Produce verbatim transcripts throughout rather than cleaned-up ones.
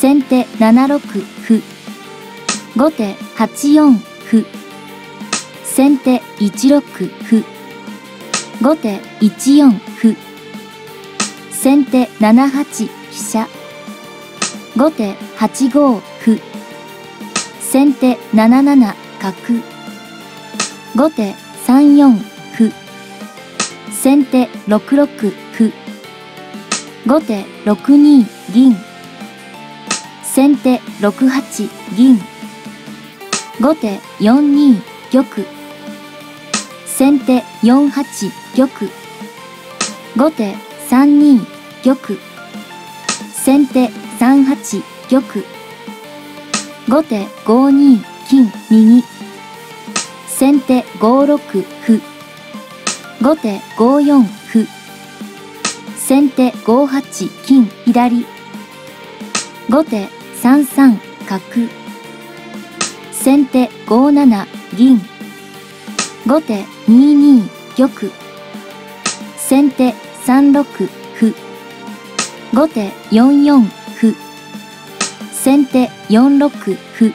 先手ななろく歩。後手はちよん歩。先手いちろく歩。後手いちよん歩。先手ななはち飛車。後手はちご歩。先手なななな角。後手さんよん歩。先手ろくろく歩。後手ろくに銀。先手ろくはち銀。後手よんに玉。先手よんはち玉。後手さんに玉。先手さんはち玉。後手ごに金右。先手ごろく歩。後手ごよん歩。先手ごはち金左。後手さんさん角。先手ごなな銀。後手にに玉。先手さんろく歩。後手よんよん歩。先手よんろく歩。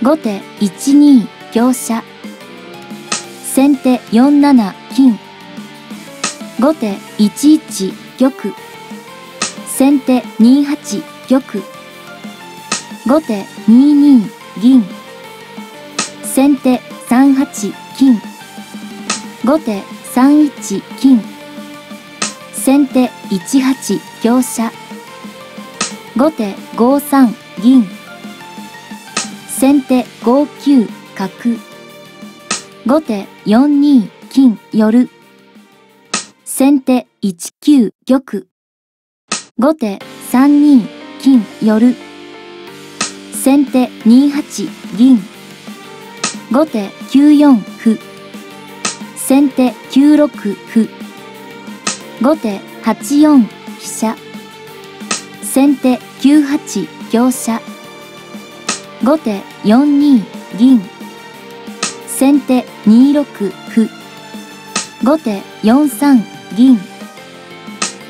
後手いちに香車。先手よんなな金。後手いちいち玉。先手にはち玉。後手にに銀。先手さんはち金。後手さんいち金。先手いちはち香車。後手ごさん銀。先手ごきゅう角。後手よんに金寄。先手いちきゅう玉。後手さんに金寄。先手にはち銀。後手きゅうよん歩。先手きゅうろく歩。後手はちよん飛車。先手きゅうはち香車。後手よんに銀。先手にろく歩。後手よんさん銀。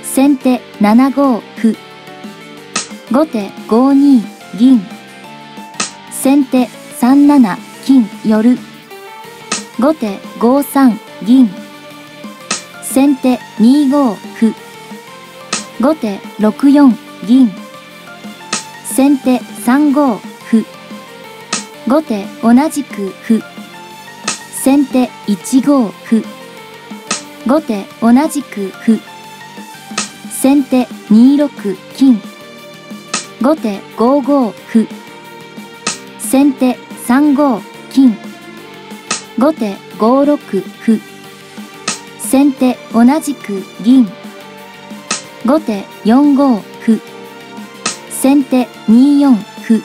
先手ななご歩。後手ごに銀。先手さんなな金寄。後手ごさん銀。先手にご歩。後手ろくよん銀。先手さんご歩。後手同じく歩。先手いちご歩。後手同じく歩。先手にろく金。後手ごご歩。先手さんご金。後手ごろく歩。先手同じく銀。後手よんご歩。先手によん歩。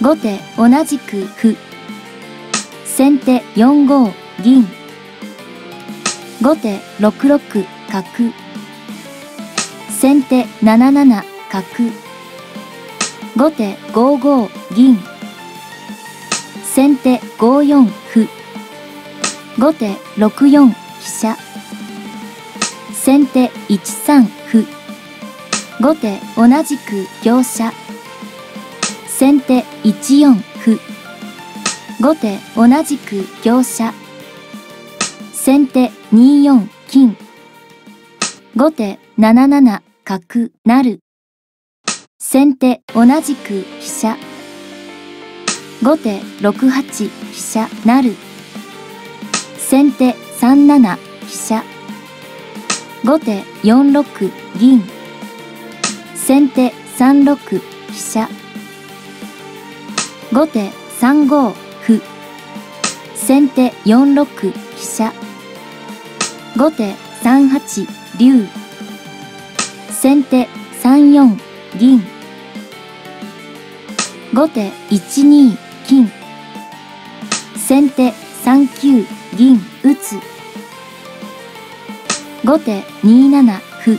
後手同じく歩。先手よんご銀。後手ろくろく角。先手なななな角。後手ごご銀。先手ごよん歩。後手ろくよん飛車。先手いちさん歩。後手同じく香車。先手いちよん歩。後手同じく香車。先手によん金。後手なななな角成。先手同じく飛車。後手ろくはち飛車成。先手さんなな飛車。後手よんろく銀。先手さんろく飛車。後手さんご歩。先手よんろく飛車。後手さんはち竜。先手さんよん銀。後手いちに金。先手さんきゅう銀打つ。後手になな歩。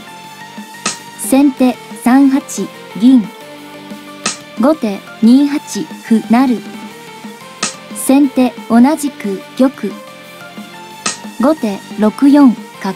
先手さんはち銀。後手にはち歩成。先手同じく玉。後手ろくよん角。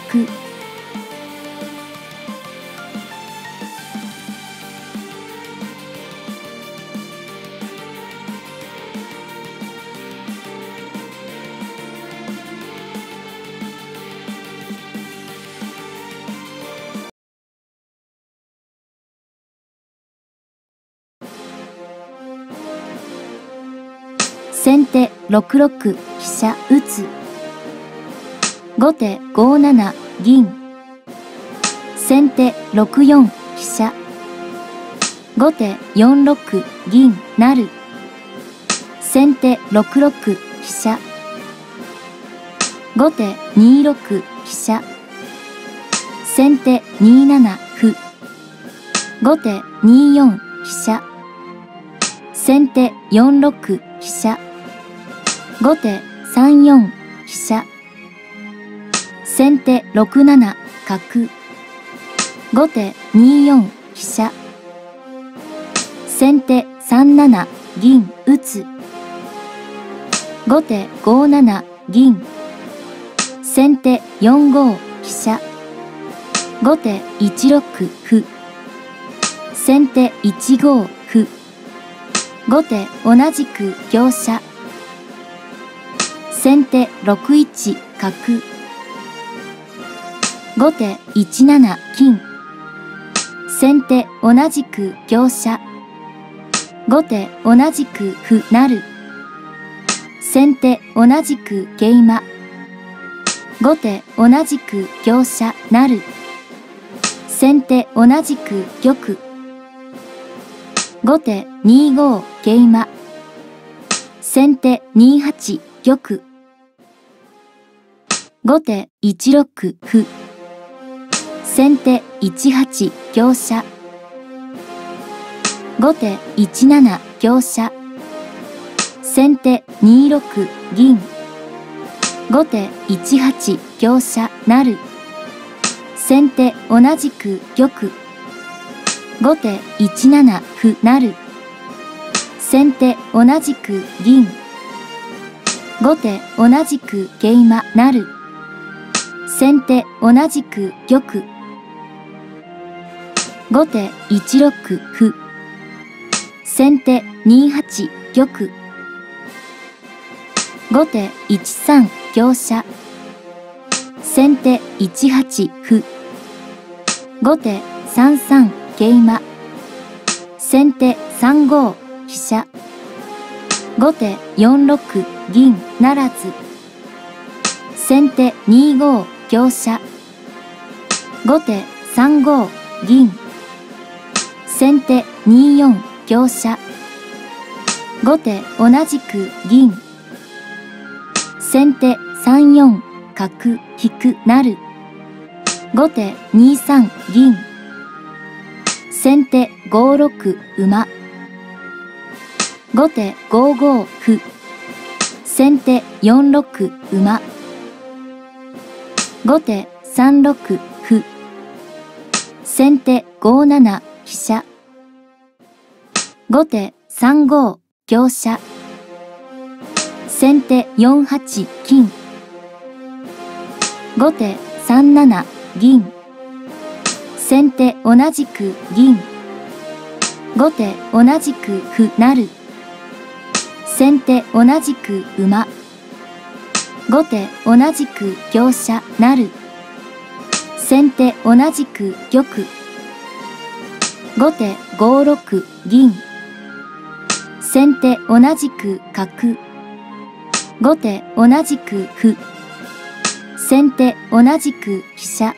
手ろくろく飛車打つ。後手ごなな銀。先手ろくよん飛車。後手よんろく銀成。先手ろくろく飛車。後手にろく飛車。先手になな歩。後手によん飛車。先手よんろく飛車。後手さんよん飛車。先手ろくなな角。後手によん飛車。先手さんなな銀打つ。後手ごなな銀。先手よんご飛車。後手いちろく歩。先手いちご歩。後手同じく香車。先手ろくいち角。後手いちなな金。先手同じく香車。後手同じく歩成。先手同じく桂馬。後手同じく香車なる。先手同じく玉。後手にご桂馬。先手にはち玉。後手いちろく歩。先手いちはち香車。後手いちなな香車。先手にろく銀。後手いちはち香車なる。先手同じく玉。後手いちなな歩なる。先手同じく銀。後手同じく桂馬なる。先手同じく玉。後手いちろく歩。先手にはち玉。後手いちさん香車。先手いちはち歩。後手さんさん桂馬。先手さんご飛車。後手よんろく銀ならず。先手にご香車。後手さんご銀。先手によん香車。後手同じく銀。先手さんよん角引くなる。後手にさん銀。先手ごろく馬。後手ごご歩。先手よんろく馬。後手さんろく歩。先手ごなな飛車。後手さんご香車。先手よんはち金。後手さんなな銀。先手同じく銀。後手同じく歩成。先手同じく馬。後手同じく香車成。先手同じく玉。後手ごろく銀。先手同じく角。後手同じく歩。先手同じく飛車。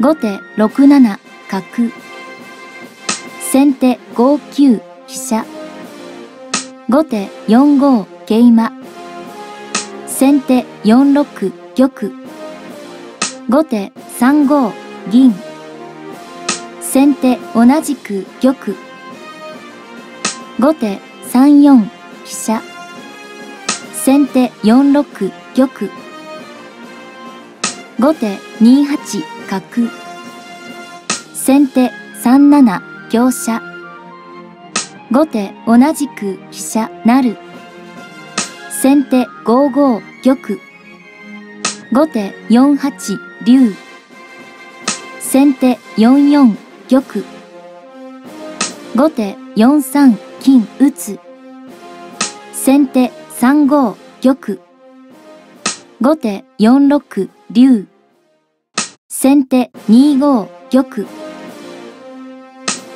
後手ろくなな角。先手ごきゅう飛車。後手よんご桂馬。先手よんろく玉。後手さんご銀。先手同じく玉。後手さんよん飛車。先手よんろく玉。後手にはち角。先手さんなな香車。後手同じく飛車成。先手ごご玉。後手よんはち竜。先手よんよん玉。後手よんさん金打つ。先手さんご玉。後手よんろく竜。先手にご玉。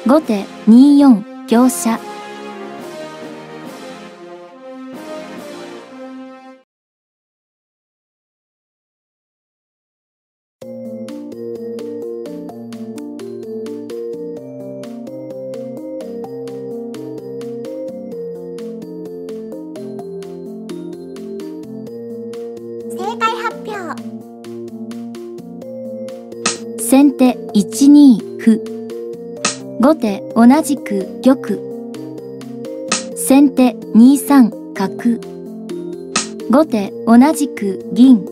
後手によん香車。先手いちに歩。後手同じく玉。先手にさん角。後手同じく銀。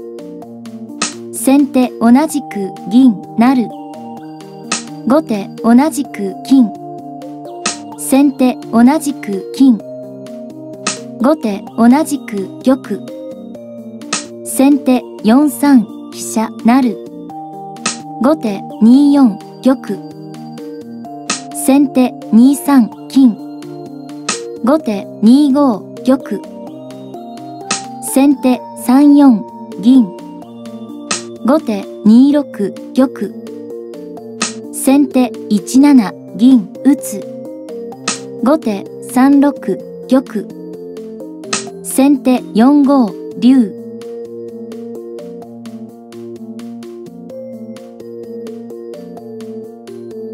先手同じく銀成。後手同じく金。先手同じく金。後手同じく玉。先手よんさん飛車成。後手によん玉。先手にさん金。後手にご玉。先手さんよん銀。後手にろく玉。先手いちなな銀打つ。後手さんろく玉。先手よんご竜。